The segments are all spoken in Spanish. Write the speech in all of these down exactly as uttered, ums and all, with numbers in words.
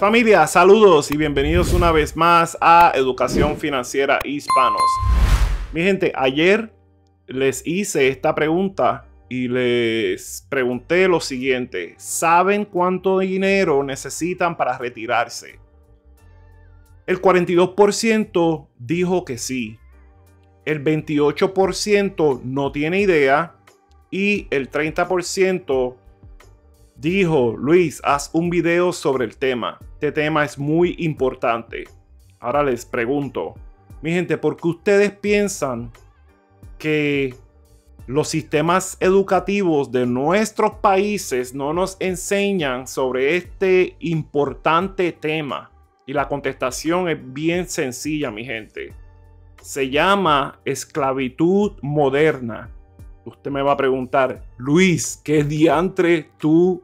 Familia, saludos y bienvenidos una vez más a Educación Financiera Hispanos. Mi gente, ayer les hice esta pregunta y les pregunté lo siguiente. ¿Saben cuánto dinero necesitan para retirarse? El cuarenta y dos por ciento dijo que sí. El veintiocho por ciento no tiene idea. Y el treinta por ciento dijo, Luis, haz un video sobre el tema. Este tema es muy importante. Ahora les pregunto, mi gente, ¿por qué ustedes piensan que los sistemas educativos de nuestros países no nos enseñan sobre este importante tema? Y la contestación es bien sencilla, mi gente. Se llama esclavitud moderna. Usted me va a preguntar, Luis, ¿qué diantre tú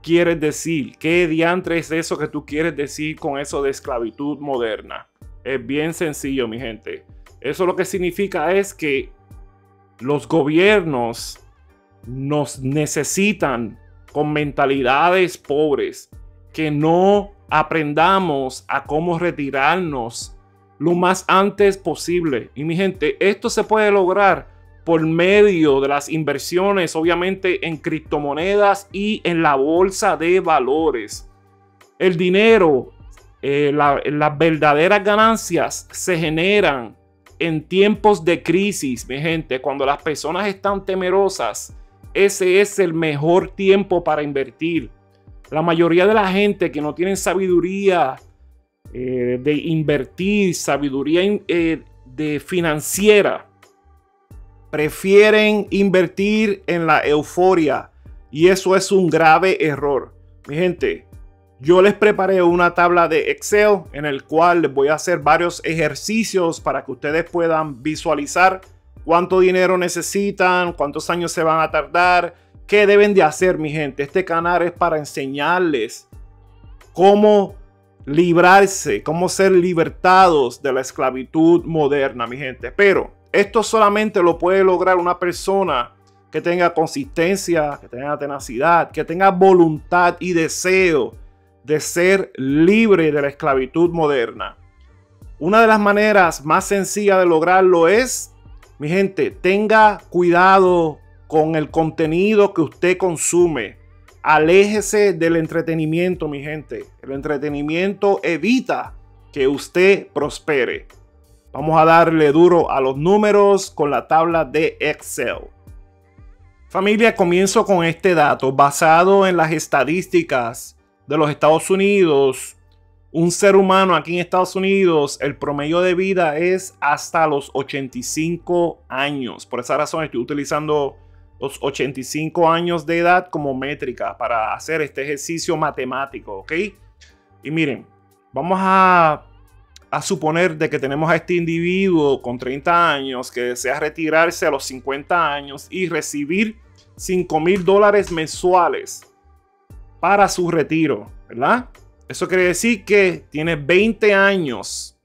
quieres decir? ¿Qué diantre es eso que tú quieres decir con eso de esclavitud moderna? Es bien sencillo, mi gente. Eso lo que significa es que los gobiernos nos necesitan con mentalidades pobres, que no aprendamos a cómo retirarnos lo más antes posible. Y mi gente, esto se puede lograr por medio de las inversiones, obviamente en criptomonedas y en la bolsa de valores. El dinero, eh, la, las verdaderas ganancias se generan en tiempos de crisis, mi gente. Cuando las personas están temerosas, ese es el mejor tiempo para invertir. La mayoría de la gente que no tienen sabiduría eh, de invertir, sabiduría eh, de financiera, prefieren invertir en la euforia, y eso es un grave error. Mi gente, yo les preparé una tabla de Excel en el cual les voy a hacer varios ejercicios para que ustedes puedan visualizar cuánto dinero necesitan, cuántos años se van a tardar, qué deben de hacer, mi gente. Este canal es para enseñarles cómo librarse, cómo ser libertados de la esclavitud moderna, mi gente. Pero esto solamente lo puede lograr una persona que tenga consistencia, que tenga tenacidad, que tenga voluntad y deseo de ser libre de la esclavitud moderna. Una de las maneras más sencillas de lograrlo es, mi gente, tenga cuidado con el contenido que usted consume. Aléjese del entretenimiento, mi gente. El entretenimiento evita que usted prospere. Vamos a darle duro a los números con la tabla de Excel. Familia, comienzo con este dato. Basado en las estadísticas de los Estados Unidos, un ser humano aquí en Estados Unidos, el promedio de vida es hasta los ochenta y cinco años. Por esa razón estoy utilizando los ochenta y cinco años de edad como métrica para hacer este ejercicio matemático, ¿ok? Y miren, vamos a... a suponer de que tenemos a este individuo con treinta años que desea retirarse a los cincuenta años y recibir cinco mil dólares mensuales para su retiro, ¿verdad? Eso quiere decir que tiene veinte años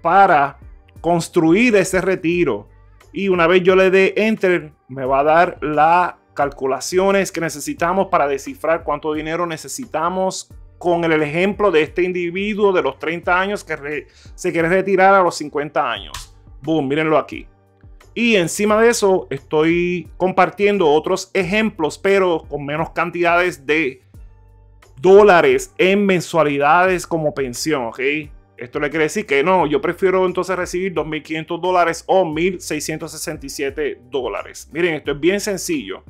para construir ese retiro. Y una vez yo le dé enter, me va a dar las calculaciones que necesitamos para descifrar cuánto dinero necesitamos con el ejemplo de este individuo de los treinta años que re, se quiere retirar a los cincuenta años. Boom, mírenlo aquí. Y encima de eso estoy compartiendo otros ejemplos, pero con menos cantidades de dólares en mensualidades como pensión, ¿ok? Esto le quiere decir que no, yo prefiero entonces recibir dos mil quinientos dólares o mil seiscientos sesenta y siete dólares. Miren, esto es bien sencillo.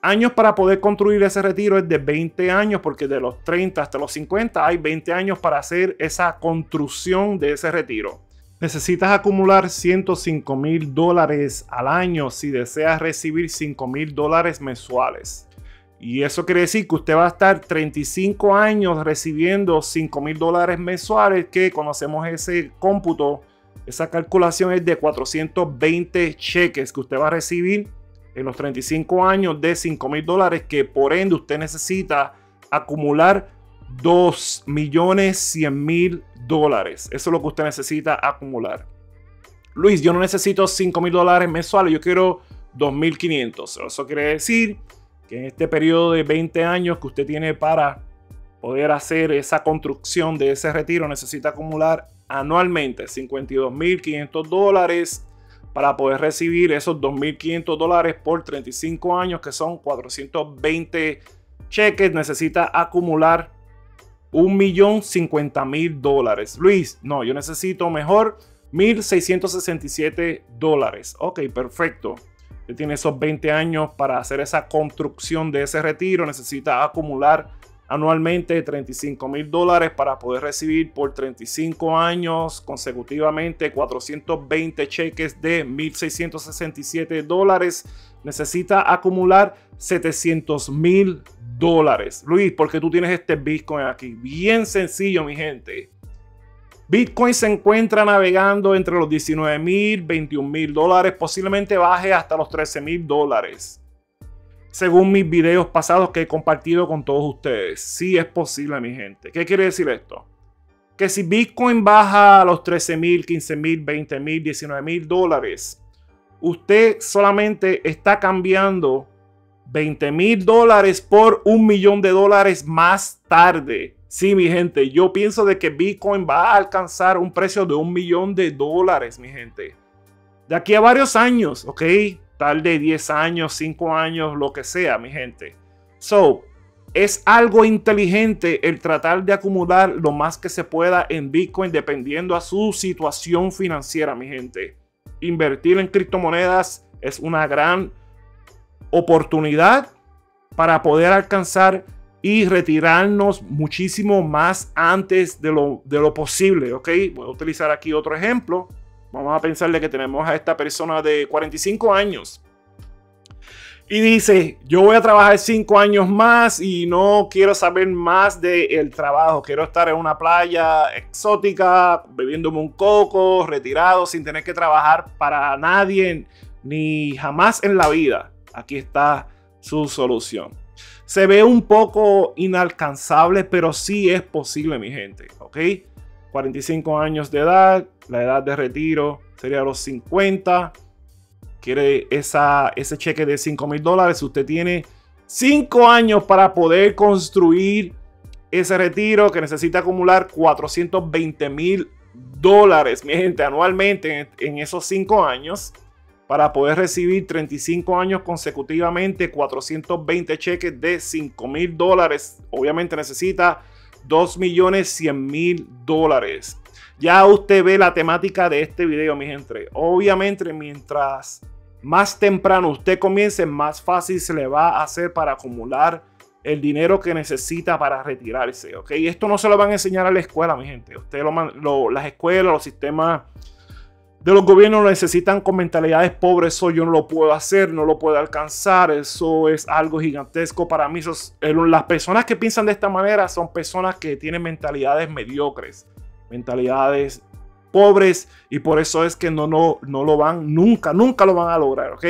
Años para poder construir ese retiro es de veinte años, porque de los treinta hasta los cincuenta hay veinte años para hacer esa construcción de ese retiro. Necesitas acumular ciento cinco mil dólares al año si deseas recibir cinco mil dólares mensuales. Y eso quiere decir que usted va a estar treinta y cinco años recibiendo cinco mil dólares mensuales, que conocemos ese cómputo, esa calculación es de cuatrocientos veinte cheques que usted va a recibir en los treinta y cinco años de cinco mil dólares, que por ende usted necesita acumular dos millones cien mil dólares. Eso es lo que usted necesita acumular. Luis, yo no necesito cinco mil dólares mensuales, yo quiero dos mil quinientos. Eso quiere decir que en este periodo de veinte años que usted tiene para poder hacer esa construcción de ese retiro, necesita acumular anualmente cincuenta y dos mil quinientos dólares para poder recibir esos dos mil quinientos dólares por treinta y cinco años, que son cuatrocientos veinte cheques. Necesita acumular un millón cincuenta mil dólares. Luis, no, yo necesito mejor mil seiscientos sesenta y siete dólares. Ok, perfecto. Usted tiene esos veinte años para hacer esa construcción de ese retiro. Necesita acumular anualmente treinta y cinco mil dólares para poder recibir por treinta y cinco años consecutivamente cuatrocientos veinte cheques de mil seiscientos sesenta y siete dólares. Necesita acumular setecientos mil dólares. Luis, ¿por qué tú tienes este Bitcoin aquí? Bien sencillo, mi gente. Bitcoin se encuentra navegando entre los diecinueve mil, veintiún mil dólares. Posiblemente baje hasta los trece mil dólares. Según mis videos pasados que he compartido con todos ustedes. Sí es posible, mi gente. ¿Qué quiere decir esto? Que si Bitcoin baja a los trece mil, quince mil, veinte mil, diecinueve mil dólares, usted solamente está cambiando veinte mil dólares por un millón de dólares más tarde. Sí, mi gente, yo pienso de que Bitcoin va a alcanzar un precio de un millón de dólares, mi gente. De aquí a varios años, ¿ok? Tal de diez años, cinco años, lo que sea, mi gente. So, es algo inteligente el tratar de acumular lo más que se pueda en Bitcoin dependiendo a su situación financiera, mi gente. Invertir en criptomonedas es una gran oportunidad para poder alcanzar y retirarnos muchísimo más antes de lo, de lo posible, ¿ok? Voy a utilizar aquí otro ejemplo. Vamos a pensarle que tenemos a esta persona de cuarenta y cinco años. Y dice, yo voy a trabajar cinco años más y no quiero saber más del trabajo. Quiero estar en una playa exótica, bebiéndome un coco, retirado, sin tener que trabajar para nadie, ni jamás en la vida. Aquí está su solución. Se ve un poco inalcanzable, pero sí es posible, mi gente, ¿ok? cuarenta y cinco años de edad, la edad de retiro sería los cincuenta. Quiere esa, ese cheque de cinco mil dólares. Usted tiene cinco años para poder construir ese retiro que necesita acumular cuatrocientos veinte mil dólares, mi gente, anualmente en, en esos cinco años. Para poder recibir treinta y cinco años consecutivamente, cuatrocientos veinte cheques de cinco mil dólares. Obviamente necesita dos millones cien mil dólares. Ya usted ve la temática de este video, mi gente. Obviamente, mientras más temprano usted comience, más fácil se le va a hacer para acumular el dinero que necesita para retirarse, ¿ok? Y esto no se lo van a enseñar a la escuela, mi gente. Usted lo, lo, las escuelas, los sistemas de los gobiernos lo necesitan con mentalidades pobres. Eso yo no lo puedo hacer, no lo puedo alcanzar. Eso es algo gigantesco para mí. Esos, las personas que piensan de esta manera son personas que tienen mentalidades mediocres, mentalidades pobres, y por eso es que no, no, no lo van, nunca, nunca lo van a lograr, ¿ok?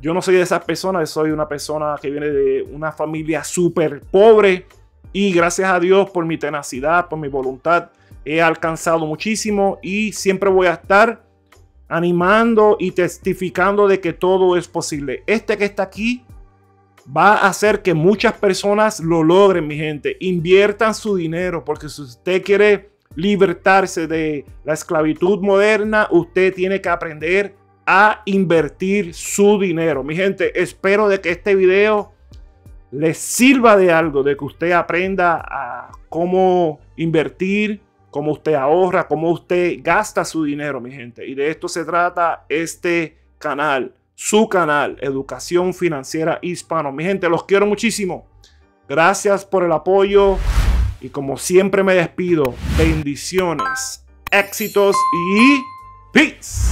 Yo no soy de esas personas, soy una persona que viene de una familia súper pobre y gracias a Dios por mi tenacidad, por mi voluntad, he alcanzado muchísimo y siempre voy a estar animando y testificando de que todo es posible. Este que está aquí va a hacer que muchas personas lo logren, mi gente. Inviertan su dinero, porque si usted quiere libertarse de la esclavitud moderna, usted tiene que aprender a invertir su dinero. Mi gente, espero de que este video les sirva de algo, de que usted aprenda a cómo invertir, cómo usted ahorra, cómo usted gasta su dinero, mi gente. Y de esto se trata este canal, su canal, Educación Financiera Hispano. Mi gente, los quiero muchísimo. Gracias por el apoyo. Y como siempre me despido, bendiciones, éxitos y peace.